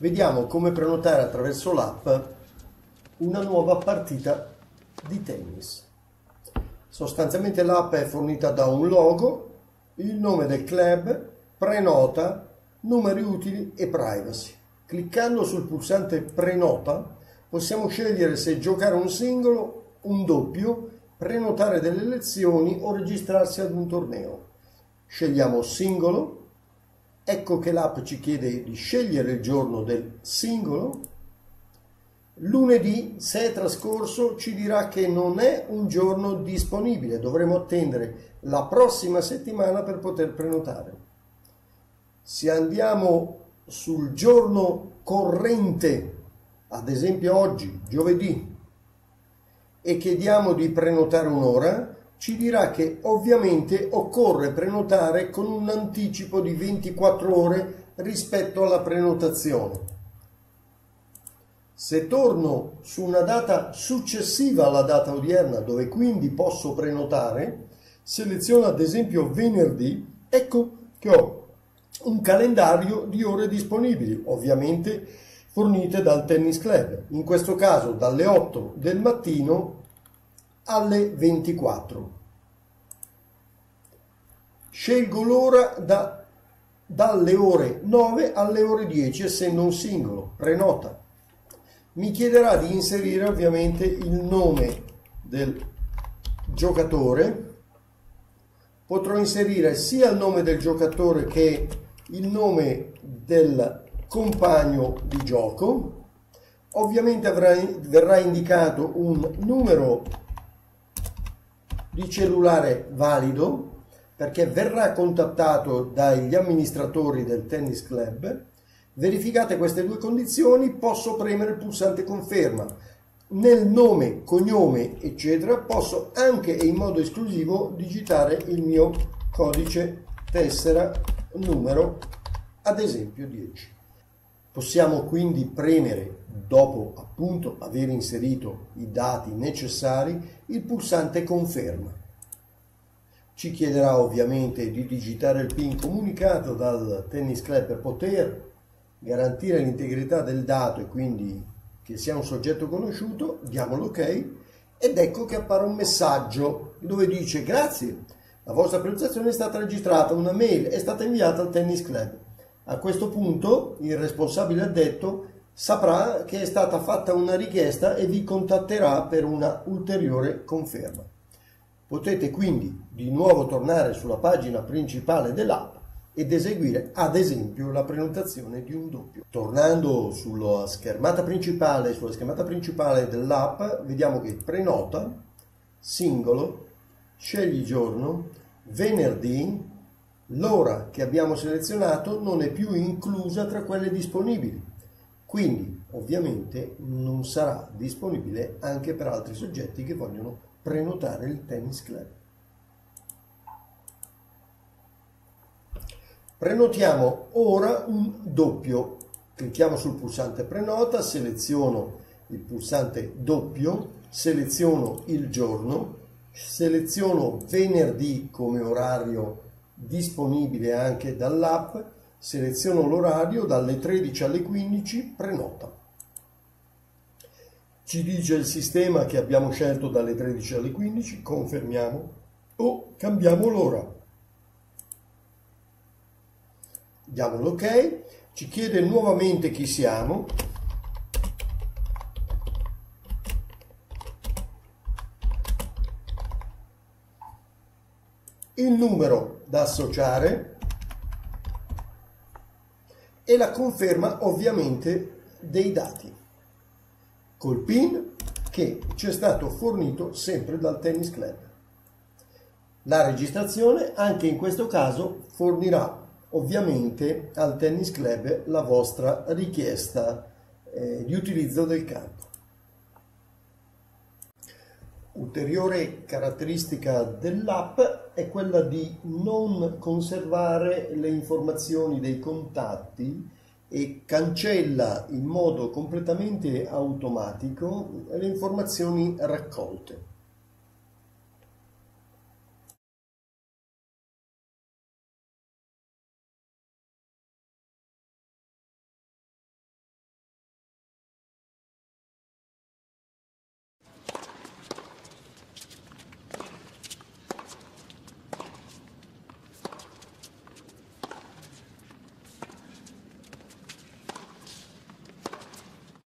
vediamo come prenotare attraverso l'app una nuova partita di tennis. Sostanzialmente l'app è fornita da un logo, il nome del club, prenota, numeri utili e privacy. Cliccando sul pulsante prenota possiamo scegliere se giocare un singolo, un doppio, prenotare delle lezioni o registrarsi ad un torneo. Scegliamo singolo. Ecco che l'app ci chiede di scegliere il giorno del singolo. Lunedì, se è trascorso, ci dirà che non è un giorno disponibile, dovremo attendere la prossima settimana per poter prenotare. Se andiamo sul giorno corrente, ad esempio oggi, giovedì, e chiediamo di prenotare un'ora, ci dirà che ovviamente occorre prenotare con un anticipo di 24 ore rispetto alla prenotazione. Se torno su una data successiva alla data odierna, dove quindi posso prenotare, seleziono ad esempio venerdì, ecco che ho un calendario di ore disponibili, ovviamente fornite dal Tennis Club, in questo caso dalle 8 del mattino alle 24. Scelgo l'ora dalle ore 9 alle ore 10, essendo un singolo. Prenota. Mi chiederà di inserire ovviamente il nome del giocatore. Potrò inserire sia il nome del giocatore che il nome del compagno di gioco. Ovviamente verrà indicato un numero di cellulare valido, perché verrà contattato dagli amministratori del Tennis Club. Verificate queste due condizioni, posso premere il pulsante conferma. Nel nome, cognome, eccetera, posso anche e in modo esclusivo digitare il mio codice tessera, numero, ad esempio 10. Possiamo quindi premere, dopo appunto aver inserito i dati necessari, il pulsante conferma. Ci chiederà ovviamente di digitare il PIN comunicato dal Tennis Club per poter garantire l'integrità del dato e quindi che sia un soggetto conosciuto. Diamo l'ok ed ecco che appare un messaggio dove dice: grazie, la vostra prenotazione è stata registrata, una mail è stata inviata al Tennis Club. A questo punto il responsabile addetto saprà che è stata fatta una richiesta e vi contatterà per una ulteriore conferma. Potete quindi di nuovo tornare sulla pagina principale dell'app ed eseguire ad esempio la prenotazione di un doppio. Tornando sulla schermata principale dell'app, vediamo che prenota, singolo, scegli giorno, venerdì. L'ora che abbiamo selezionato non è più inclusa tra quelle disponibili, quindi ovviamente non sarà disponibile anche per altri soggetti che vogliono prenotare il Tennis Club. Prenotiamo ora un doppio. Clicchiamo sul pulsante prenota, seleziono il pulsante doppio, seleziono il giorno, seleziono venerdì come orario disponibile anche dall'app, seleziono l'orario dalle 13 alle 15, prenota. Ci dice il sistema che abbiamo scelto dalle 13 alle 15, confermiamo o cambiamo l'ora. Diamo l'ok, ci chiede nuovamente chi siamo. Il numero da associare e la conferma ovviamente dei dati col PIN che ci è stato fornito sempre dal Tennis Club. La registrazione anche in questo caso fornirà ovviamente al Tennis Club la vostra richiesta di utilizzo del campo. Ulteriore caratteristica dell'app è quella di non conservare le informazioni dei contatti e cancella in modo completamente automatico le informazioni raccolte.